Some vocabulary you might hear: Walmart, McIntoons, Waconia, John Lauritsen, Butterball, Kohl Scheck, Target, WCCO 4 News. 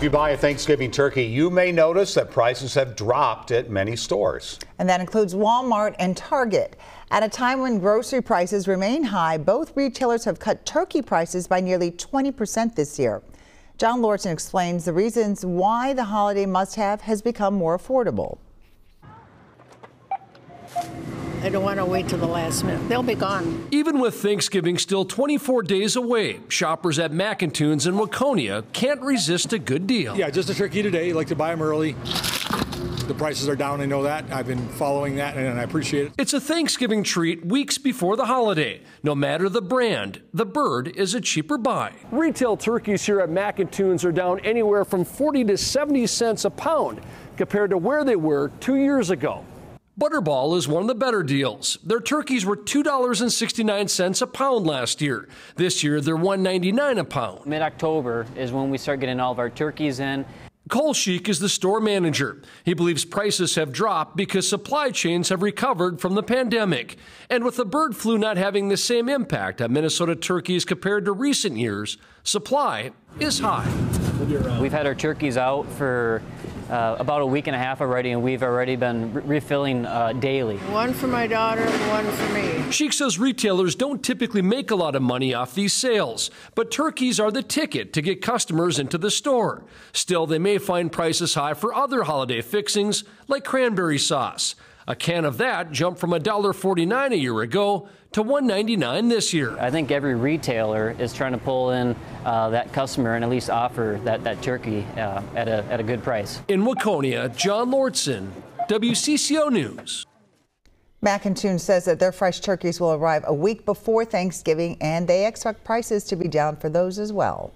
If you buy a Thanksgiving turkey, you may notice that prices have dropped at many stores. And that includes Walmart and Target. At a time when grocery prices remain high, both retailers have cut turkey prices by nearly 20% this year. John Lauritsen explains the reasons why the holiday must-have has become more affordable. I don't want to wait till the last minute. They'll be gone. Even with Thanksgiving still 24 days away, shoppers at McIntoons and Waconia can't resist a good deal. Yeah, just a turkey today. You like to buy them early. The prices are down, I know that. I've been following that and I appreciate it. It's a Thanksgiving treat weeks before the holiday. No matter the brand, the bird is a cheaper buy. Retail turkeys here at McIntoons are down anywhere from 40 to 70 cents a pound compared to where they were 2 years ago. Butterball is one of the better deals. Their turkeys were $2.69 a pound last year. This year, they're $1.99 a pound. Mid-October is when we start getting all of our turkeys in. Kohl Scheck is the store manager. He believes prices have dropped because supply chains have recovered from the pandemic. And with the bird flu not having the same impact on Minnesota turkeys compared to recent years, supply is high. We've had our turkeys out for about a week and a half already, and we've already been refilling daily. One for my daughter and one for me. Scheck says retailers don't typically make a lot of money off these sales, but turkeys are the ticket to get customers into the store. Still, they may find prices high for other holiday fixings like cranberry sauce. A can of that jumped from $1.49 a year ago to $1.99 this year. I think every retailer is trying to pull in that customer and at least offer that turkey at a good price. In Waconia, John Lauritsen, WCCO News. McIntoons says that their fresh turkeys will arrive a week before Thanksgiving, and they expect prices to be down for those as well.